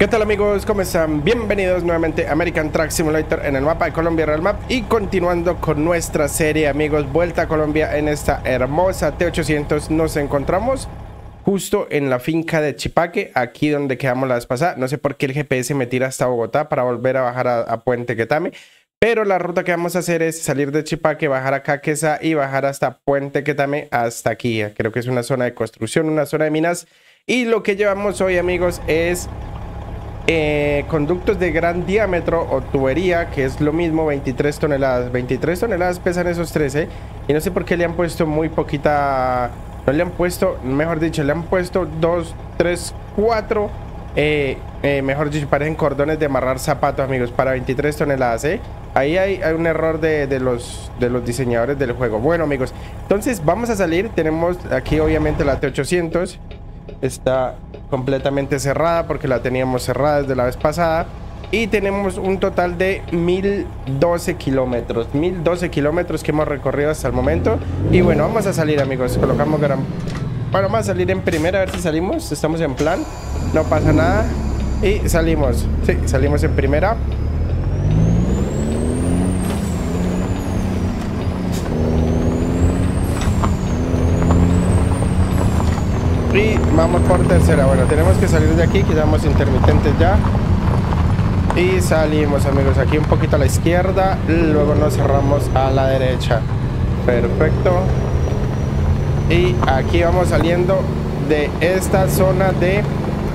¿Qué tal, amigos? ¿Cómo están? Bienvenidos nuevamente a American Track Simulator en el mapa de Colombia Real Map. Y continuando con nuestra serie, amigos, Vuelta a Colombia en esta hermosa T-800. Nos encontramos justo en la finca de Chipaque, aquí donde quedamos la vez pasada. No sé por qué el GPS me tira hasta Bogotá para volver a bajar a Puente Quetame. Pero la ruta que vamos a hacer es salir de Chipaque, bajar a Cáqueza y bajar hasta Puente Quetame, hasta aquí. Creo que es una zona de construcción, una zona de minas. Y lo que llevamos hoy, amigos, es conductos de gran diámetro o tubería, que es lo mismo, 23 toneladas. 23 toneladas pesan esos 13. Y no sé por qué le han puesto muy poquita. No le han puesto, mejor dicho, le han puesto 2, 3, 4. Mejor dicho, parecen cordones de amarrar zapatos, amigos, para 23 toneladas, ¿eh? Ahí hay un error de los diseñadores del juego. Bueno, amigos, entonces vamos a salir. Tenemos aquí obviamente la T-800. Está completamente cerrada porque la teníamos cerrada desde la vez pasada. Y tenemos un total de 1012 kilómetros. 1012 kilómetros que hemos recorrido hasta el momento. Y bueno, vamos a salir, amigos. Colocamos gran... Bueno, vamos a salir en primera, a ver si salimos. Estamos en plan. No pasa nada. Y salimos. Sí, salimos en primera. Y vamos por tercera. Bueno, tenemos que salir de aquí, quitamos intermitentes ya. Y salimos, amigos, aquí un poquito a la izquierda. Luego nos cerramos a la derecha. Perfecto. Y aquí vamos saliendo de esta zona de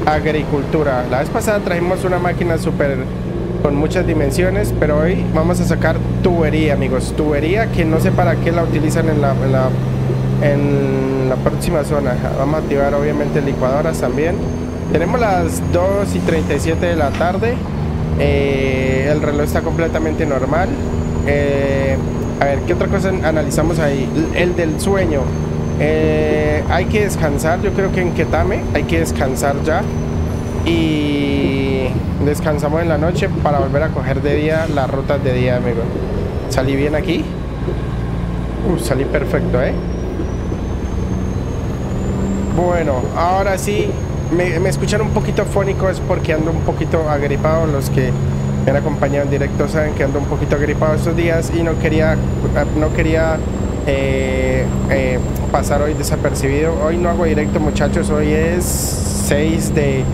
agricultura. La vez pasada trajimos una máquina súper con muchas dimensiones, pero hoy vamos a sacar tubería, amigos. Tubería que no sé para qué la utilizan en la próxima zona. Vamos a activar obviamente licuadoras también. Tenemos las 2:37 de la tarde. El reloj está completamente normal. A ver, ¿qué otra cosa analizamos ahí? El del sueño. Hay que descansar. Yo creo que en Quetame hay que descansar ya. Y descansamos en la noche para volver a coger de día las rutas de día, amigo. Salí bien aquí. Salí perfecto, ¿eh? Bueno, ahora sí, me escuchan un poquito fónico, es porque ando un poquito agripado. Los que me han acompañado en directo saben que ando un poquito agripado estos días y no quería pasar hoy desapercibido. Hoy no hago directo, muchachos, hoy es 6 de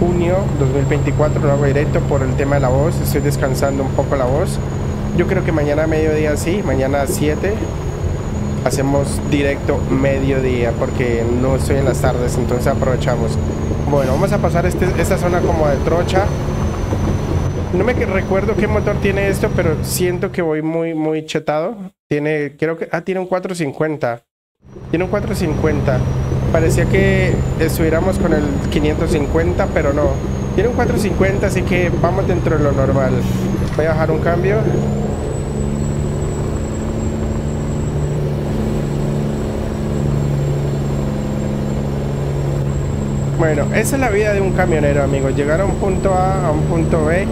junio 2024, no hago directo por el tema de la voz, estoy descansando un poco la voz. Yo creo que mañana a mediodía sí, mañana a 7. Hacemos directo mediodía porque no estoy en las tardes, entonces aprovechamos. Bueno, vamos a pasar esta zona como de trocha. No me recuerdo qué motor tiene esto, pero siento que voy muy chetado. Tiene, creo que, tiene un 450. Tiene un 450. Parecía que estuviéramos con el 550, pero no. Tiene un 450, así que vamos dentro de lo normal. Voy a bajar un cambio. Bueno, esa es la vida de un camionero, amigos. Llegar a un punto A, a un punto B,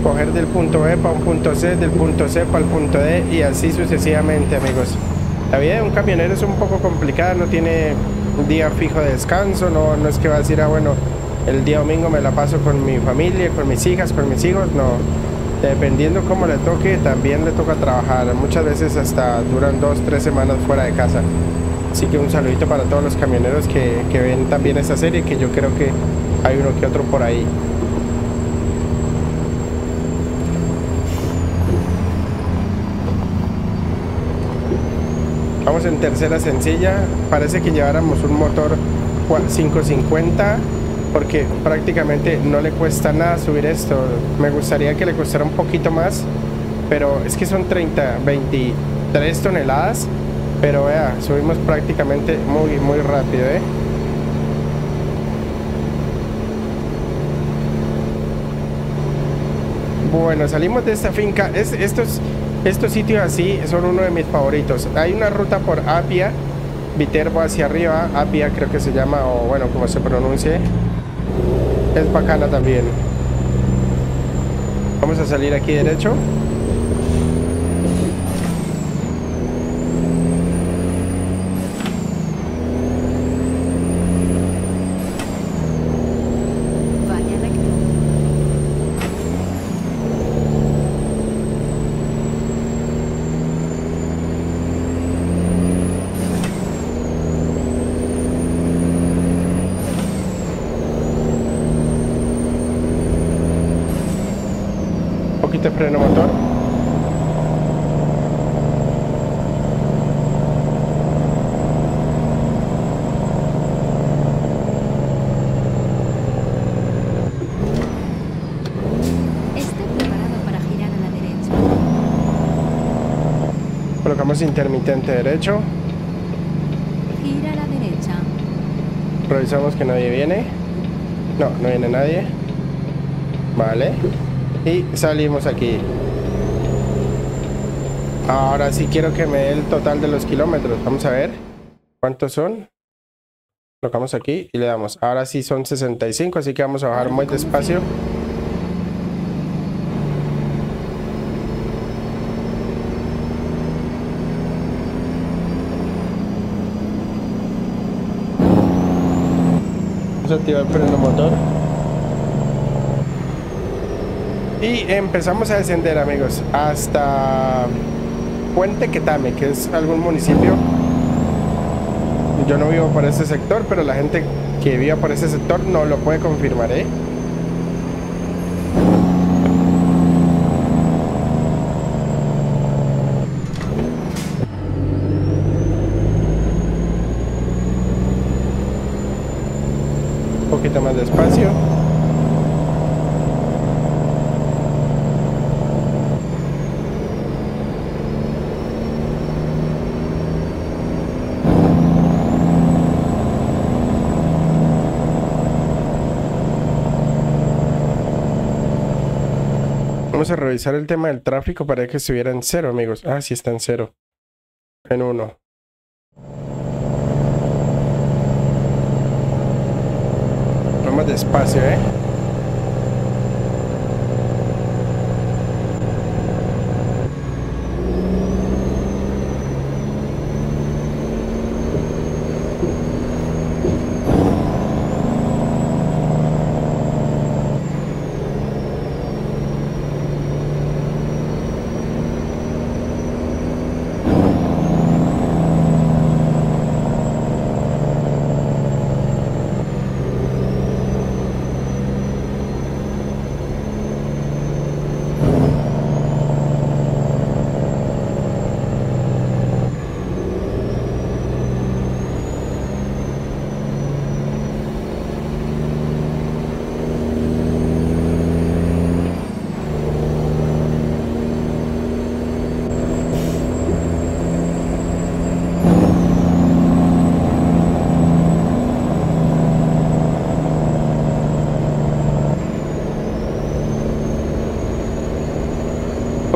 coger del punto B para un punto C, del punto C para el punto D y así sucesivamente, amigos. La vida de un camionero es un poco complicada, no tiene un día fijo de descanso, no es que va a decir, bueno, el día domingo me la paso con mi familia, con mis hijas, con mis hijos, no. Dependiendo cómo le toque, también le toca trabajar. Muchas veces hasta duran 2, 3 semanas fuera de casa. Así que un saludito para todos los camioneros que ven también esta serie, que yo creo que hay uno que otro por ahí. Vamos en tercera sencilla. Parece que lleváramos un motor 550 porque prácticamente no le cuesta nada subir esto. Me gustaría que le costara un poquito más, pero es que son 23 toneladas. Pero vea, subimos prácticamente muy rápido, ¿eh? Bueno, salimos de esta finca. Estos sitios así son uno de mis favoritos. Hay una ruta por Apia, Viterbo hacia arriba. Apia creo que se llama, o bueno, como se pronuncie. Es bacana también. Vamos a salir aquí derecho. poquito de freno motor. Está preparado para girar a la derecha. Colocamos intermitente derecho. Gira a la derecha. Revisamos que nadie viene. No, no viene nadie. Vale. Y salimos aquí. Ahora sí quiero que me dé el total de los kilómetros. Vamos a ver cuántos son. Colocamos aquí y le damos. Ahora sí son 65, así que vamos a bajar muy despacio. Vamos a activar el freno motor. Y empezamos a descender, amigos, hasta Puente Quetame, que es algún municipio. Yo no vivo por ese sector, pero la gente que viva por ese sector no lo puede confirmar, ¿eh? Un poquito más despacio. Vamos a revisar el tema del tráfico para que estuviera en cero, amigos. Ah, sí está en cero. En uno. Vamos despacio, ¿eh?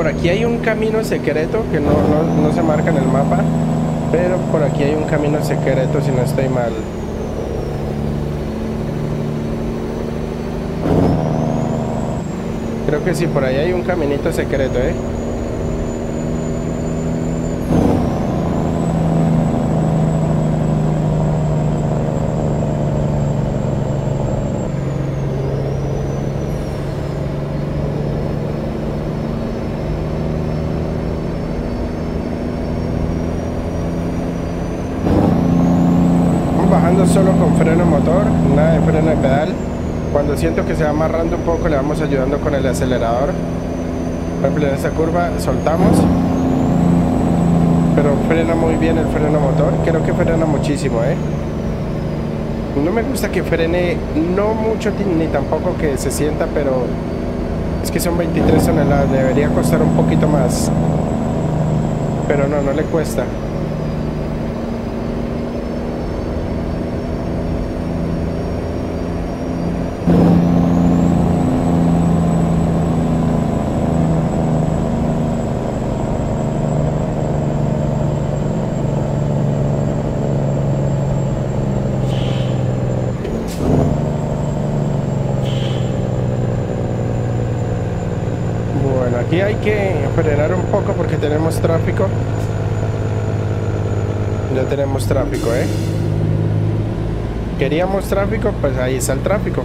Aquí hay un camino secreto que no se marca en el mapa, pero por aquí hay un camino secreto si no estoy mal. Creo que sí, por ahí hay un caminito secreto, ¿eh? Solo con freno motor, nada de freno de pedal. Cuando siento que se va amarrando un poco, le vamos ayudando con el acelerador. Por ejemplo, en esta curva soltamos, pero frena muy bien el freno motor. Creo que frena muchísimo, ¿eh? No me gusta que frene no mucho ni tampoco que se sienta, pero es que son 23 toneladas, debería costar un poquito más, pero no le cuesta. Aquí hay que frenar un poco porque tenemos tráfico. Ya tenemos tráfico, ¿eh? Queríamos tráfico, pues ahí está el tráfico.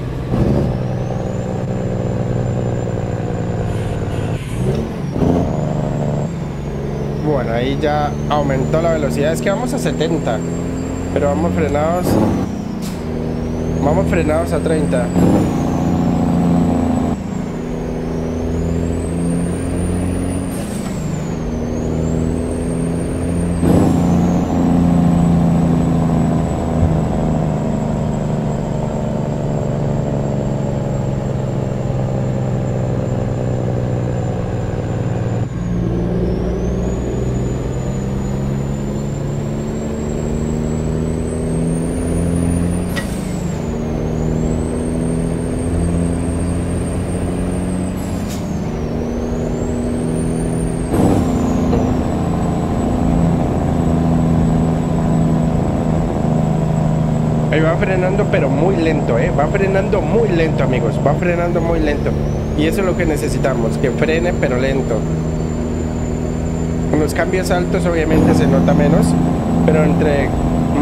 Bueno, ahí ya aumentó la velocidad. Es que vamos a 70, pero vamos frenados. Vamos frenados a 30. va frenando, pero muy lento, va frenando muy lento, amigos, va frenando muy lento. Y eso es lo que necesitamos, que frene pero lento. Con los cambios altos obviamente se nota menos, pero entre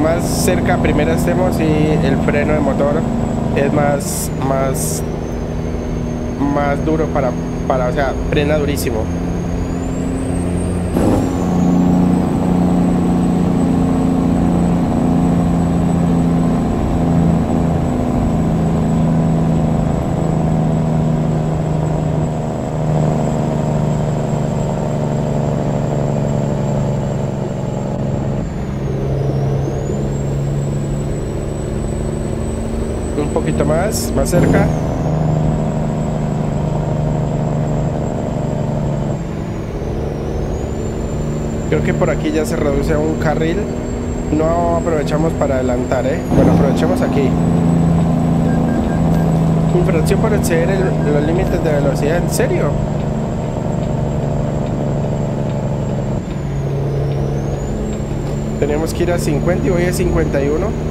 más cerca a primera estemos y el freno de motor es más duro para, o sea, frena durísimo. Más cerca. Creo que por aquí ya se reduce a un carril. No aprovechamos para adelantar, bueno, aprovechamos aquí. Infracción por exceder los límites de velocidad. ¿En serio? Tenemos que ir a 50 y voy a 51.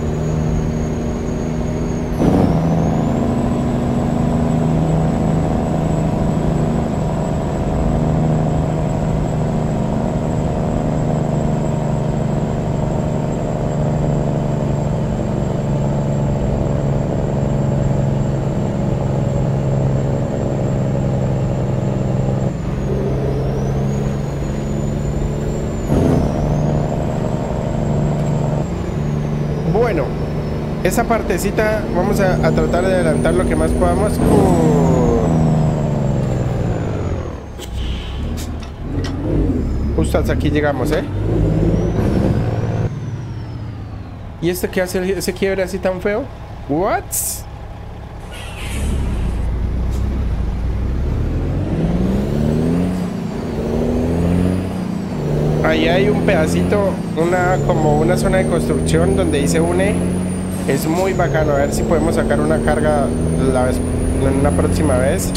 Esa partecita vamos a tratar de adelantar lo que más podamos. Justo hasta aquí llegamos, ¿Y esto qué hace ese quiebre así tan feo? ¿What? Ahí hay un pedacito, como una zona de construcción donde ahí se une. Es muy bacano, a ver si podemos sacar una carga una próxima vez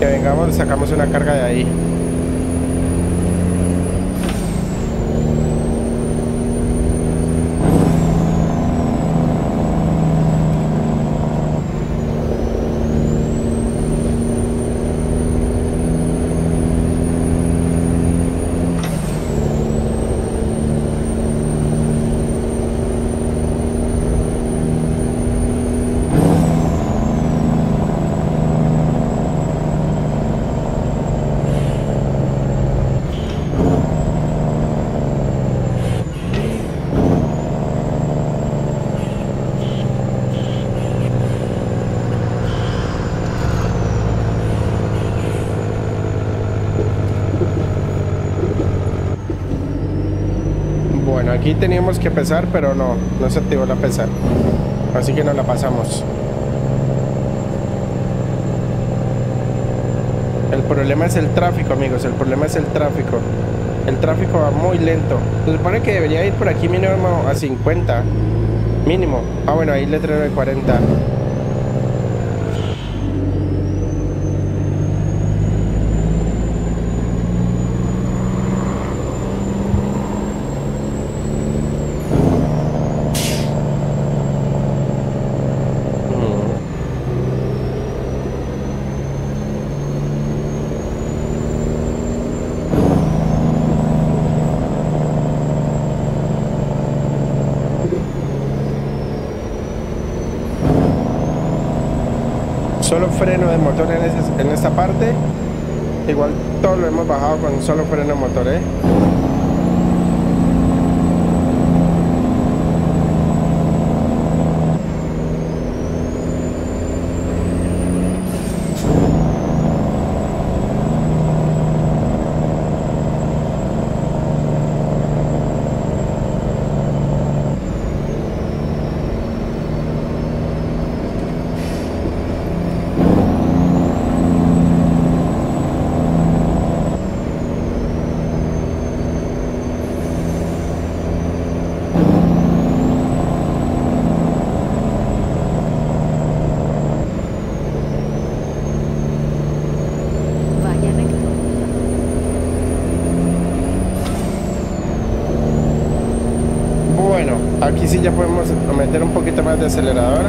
que vengamos, sacamos una carga de ahí. Aquí teníamos que pesar, pero no se activó la pesar, así que nos la pasamos. El problema es el tráfico, amigos, el problema es el tráfico. El tráfico va muy lento. Se supone que debería ir por aquí mínimo a 50, mínimo. Ah, bueno, ahí le traigo de 40. Solo freno de motor en esta parte. Igual todo lo hemos bajado con solo freno de motor, ya podemos meter un poquito más de acelerador.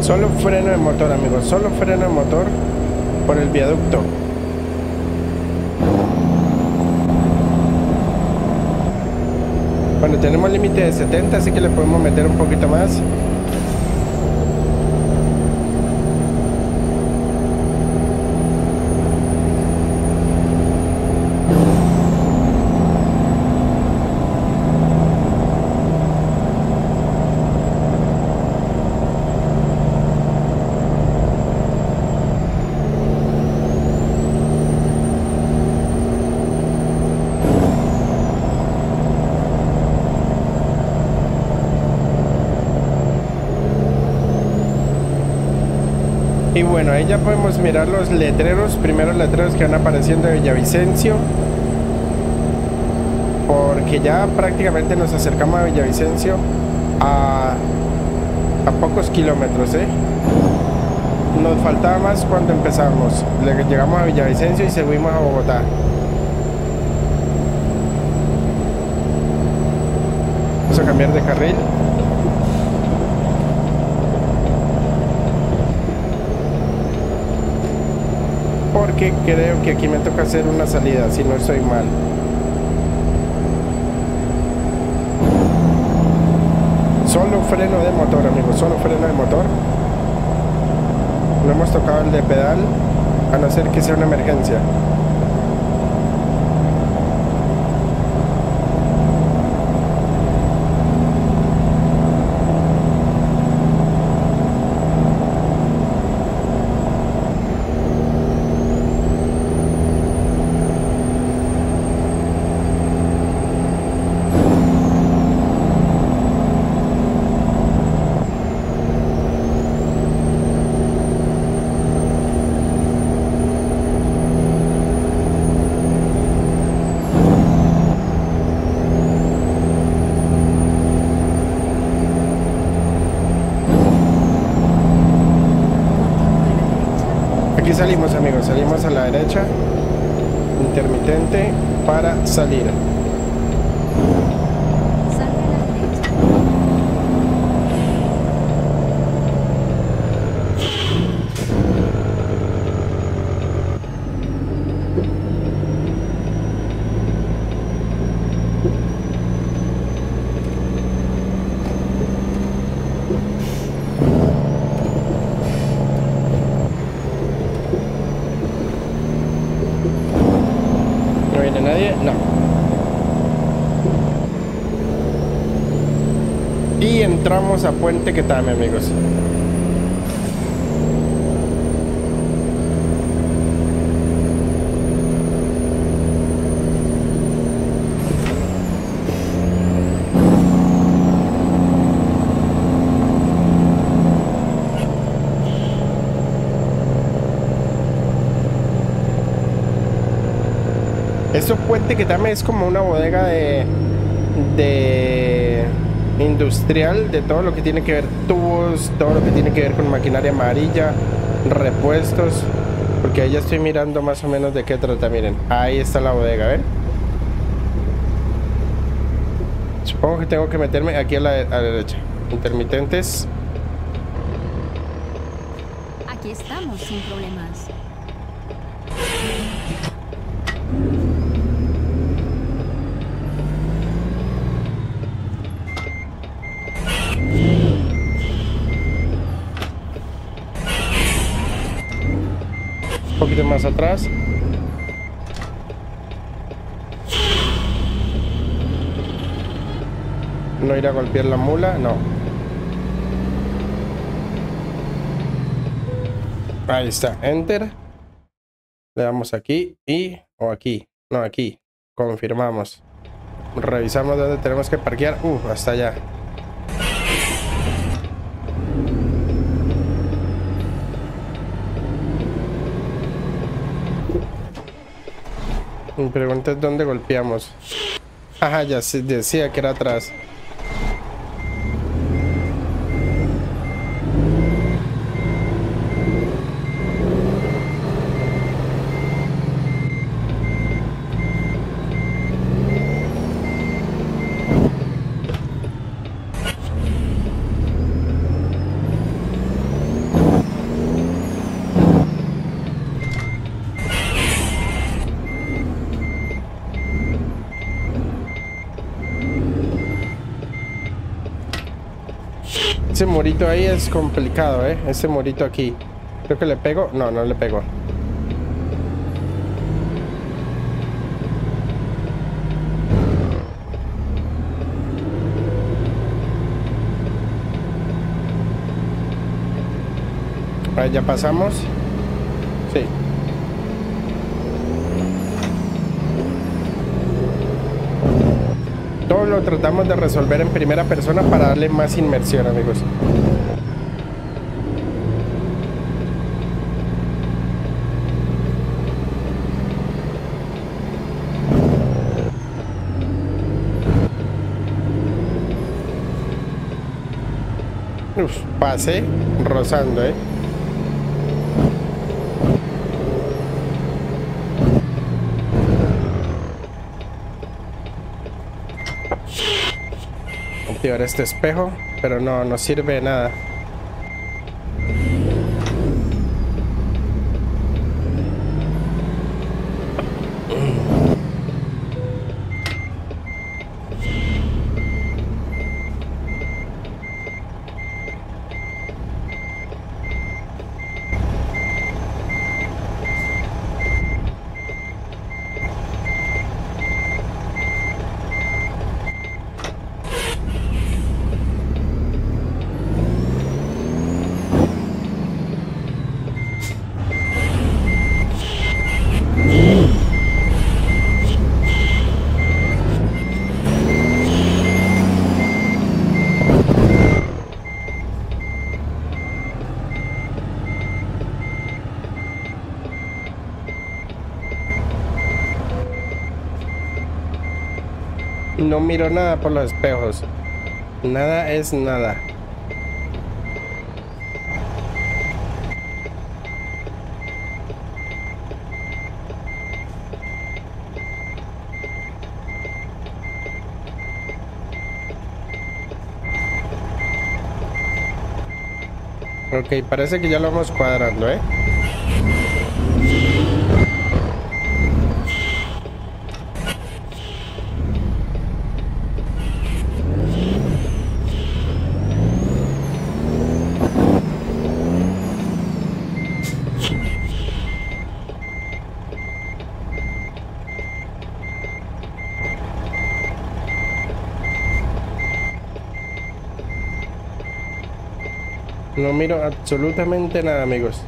Solo freno de motor, amigos, solo freno de motor por el viaducto. Bueno, tenemos límite de 70, así que le podemos meter un poquito más. Y bueno, ahí ya podemos mirar los letreros, primeros letreros que van apareciendo de Villavicencio, porque ya prácticamente nos acercamos a Villavicencio a pocos kilómetros, ¿eh? Nos faltaba más cuando empezamos, llegamos a Villavicencio y subimos a Bogotá. Vamos a cambiar de carril. Porque creo que aquí me toca hacer una salida, si no estoy mal. Solo freno de motor, amigos, solo freno de motor. No hemos tocado el de pedal, a no ser que sea una emergencia. Aquí salimos, amigos, salimos a la derecha, intermitente para salir. Entramos a Puente Quetame, amigos. Eso, Puente Quetame es como una bodega de industrial, de todo lo que tiene que ver tubos, todo lo que tiene que ver con maquinaria amarilla, repuestos, porque ahí ya estoy mirando más o menos de qué trata. Miren, ahí está la bodega, ¿ven? Supongo que tengo que meterme aquí a la derecha, intermitentes. Aquí estamos sin problemas. Más atrás no ir a golpear la mula, no. Ahí está, enter. Le damos aquí y... o aquí, no aquí. Confirmamos. Revisamos dónde tenemos que parquear. Hasta allá. Mi pregunta es dónde golpeamos. Ajá, ya se decía que era atrás. Ese murito ahí es complicado, ¿eh? Ese murito aquí. Creo que le pego. No, no le pego. Ahí ya pasamos. Sí. Todo lo tratamos de resolver en primera persona para darle más inmersión, amigos. Pasé rozando, ¿eh? Activar este espejo, pero no, no sirve de nada. No miro nada por los espejos. Nada es nada. Ok, parece que ya lo vamos cuadrando, ¿eh? No miro absolutamente nada, amigos.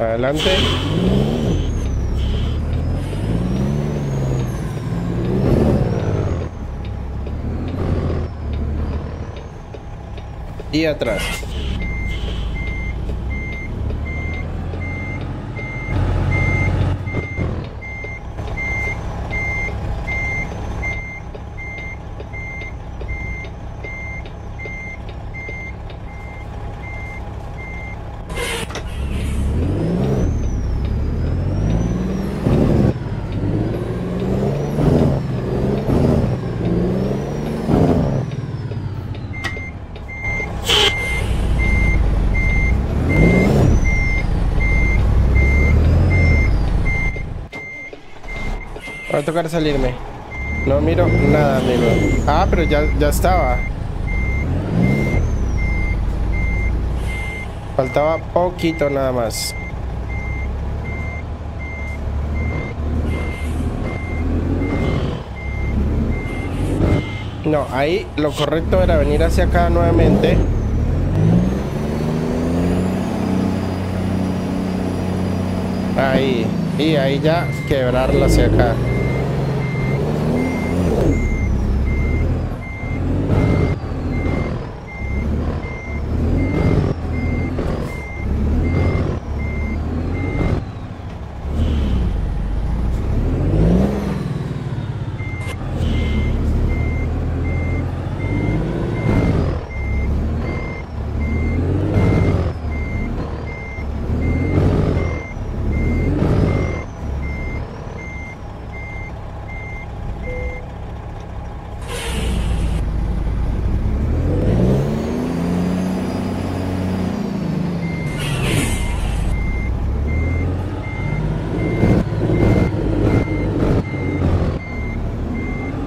Adelante. Y atrás. Va a tocar salirme. No miro nada, amigo. Ah, pero ya estaba. Faltaba poquito nada más. No, ahí lo correcto era venir hacia acá nuevamente. Ahí. Y ahí ya quebrarla hacia acá.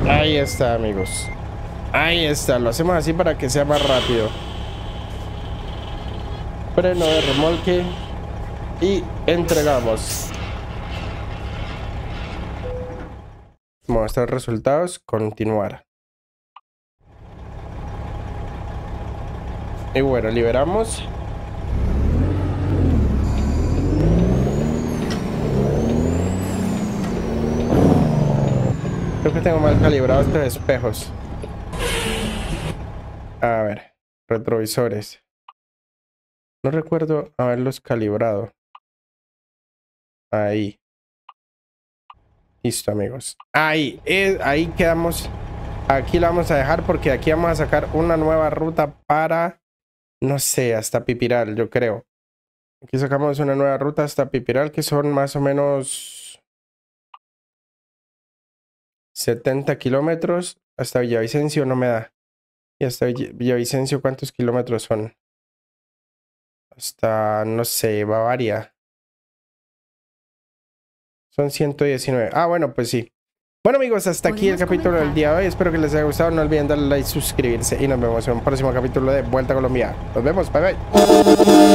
Ahí está, amigos. Ahí está. Lo hacemos así para que sea más rápido. Freno de remolque. Y entregamos. Mostrar resultados. Continuar. Y bueno, liberamos. Creo que tengo mal calibrados estos espejos. A ver, retrovisores. No recuerdo haberlos calibrado. Ahí. Listo, amigos. Ahí, ahí quedamos. Aquí la vamos a dejar porque aquí vamos a sacar una nueva ruta para... No sé, hasta Pipiral, yo creo. Aquí sacamos una nueva ruta hasta Pipiral que son más o menos... 70 kilómetros. Hasta Villavicencio no me da. ¿Y hasta Villavicencio cuántos kilómetros son? Hasta, no sé, Bavaria. Son 119. Ah, bueno, pues sí. Bueno, amigos, hasta aquí el capítulo del día de hoy. Espero que les haya gustado. No olviden darle like, suscribirse y nos vemos en un próximo capítulo de Vuelta a Colombia. Nos vemos. Bye, bye.